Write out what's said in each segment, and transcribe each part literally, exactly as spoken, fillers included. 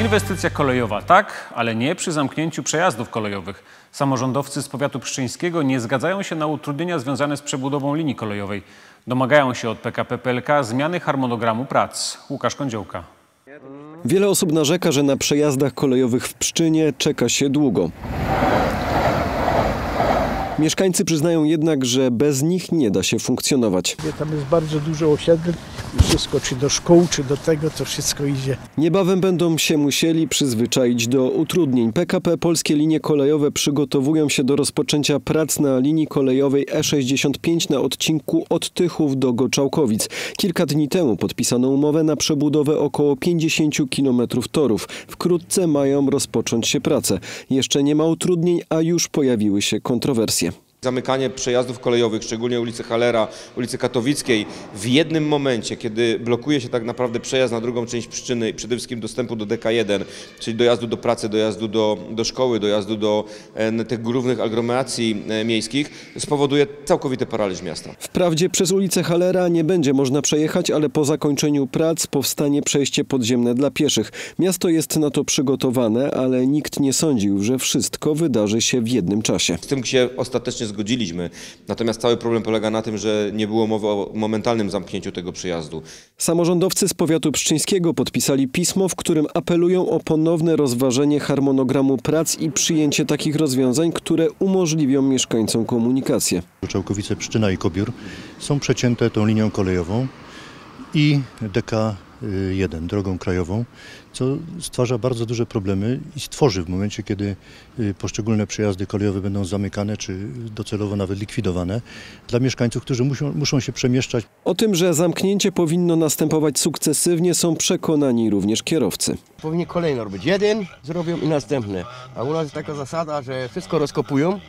Inwestycja kolejowa tak, ale nie przy zamknięciu przejazdów kolejowych. Samorządowcy z powiatu pszczyńskiego nie zgadzają się na utrudnienia związane z przebudową linii kolejowej. Domagają się od P K P P L K zmiany harmonogramu prac. Łukasz Kądziołka. Wiele osób narzeka, że na przejazdach kolejowych w Pszczynie czeka się długo. Mieszkańcy przyznają jednak, że bez nich nie da się funkcjonować. Tam jest bardzo dużo osiedli. Wszystko, czy do szkół, czy do tego, to wszystko idzie. Niebawem będą się musieli przyzwyczaić do utrudnień. P K P Polskie Linie Kolejowe przygotowują się do rozpoczęcia prac na linii kolejowej E sześćdziesiąt pięć na odcinku od Tychów do Goczałkowic. Kilka dni temu podpisano umowę na przebudowę około pięćdziesięciu kilometrów torów. Wkrótce mają rozpocząć się prace. Jeszcze nie ma utrudnień, a już pojawiły się kontrowersje. Zamykanie przejazdów kolejowych, szczególnie ulicy Hallera, ulicy Katowickiej, w jednym momencie, kiedy blokuje się tak naprawdę przejazd na drugą część Pszczyny i przede wszystkim dostępu do D K jeden, czyli dojazdu do pracy, dojazdu do, do szkoły, dojazdu do e, tych głównych aglomeracji e, miejskich, spowoduje całkowity paraliż miasta. Wprawdzie przez ulicę Hallera nie będzie można przejechać, ale po zakończeniu prac powstanie przejście podziemne dla pieszych. Miasto jest na to przygotowane, ale nikt nie sądził, że wszystko wydarzy się w jednym czasie. Z tym się ostatecznie zgodziliśmy. Natomiast cały problem polega na tym, że nie było mowy o momentalnym zamknięciu tego przejazdu. Samorządowcy z powiatu pszczyńskiego podpisali pismo, w którym apelują o ponowne rozważenie harmonogramu prac i przyjęcie takich rozwiązań, które umożliwią mieszkańcom komunikację. Goczałkowice, Pszczyna i Kobiór są przecięte tą linią kolejową i D K jeden, drogą krajową, co stwarza bardzo duże problemy i stworzy w momencie, kiedy poszczególne przejazdy kolejowe będą zamykane czy docelowo nawet likwidowane dla mieszkańców, którzy muszą, muszą się przemieszczać. O tym, że zamknięcie powinno następować sukcesywnie, są przekonani również kierowcy. Powinien kolejno robić. Jeden zrobią i następny. A u nas jest taka zasada, że wszystko rozkopują.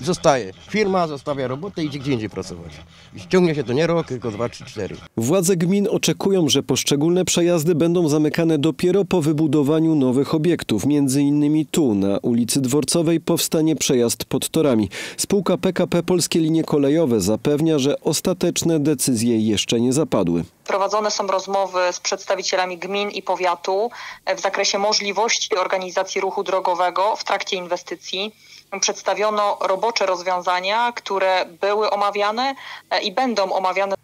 Zostaje. Firma zostawia robotę i idzie gdzie indziej pracować. I ściągnie się to nie rok, tylko dwa, trzy, cztery. Władze gmin oczekują, że poszczególne przejazdy będą zamykane dopiero po wybudowaniu nowych obiektów. Między innymi tu, na ulicy Dworcowej, powstanie przejazd pod torami. Spółka P K P Polskie Linie Kolejowe zapewnia, że ostateczne decyzje jeszcze nie zapadły. Prowadzone są rozmowy z przedstawicielami gmin i powiatu w zakresie możliwości organizacji ruchu drogowego w trakcie inwestycji. Przedstawiono robocze rozwiązania, które były omawiane i będą omawiane.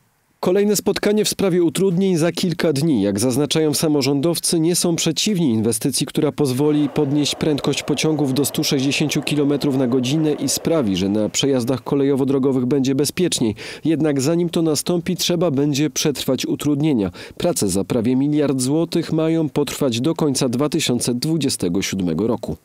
Kolejne spotkanie w sprawie utrudnień za kilka dni. Jak zaznaczają samorządowcy, nie są przeciwni inwestycji, która pozwoli podnieść prędkość pociągów do stu sześćdziesięciu kilometrów na godzinę i sprawi, że na przejazdach kolejowo-drogowych będzie bezpieczniej. Jednak zanim to nastąpi, trzeba będzie przetrwać utrudnienia. Prace za prawie miliard złotych mają potrwać do końca dwa tysiące dwudziestego siódmego roku.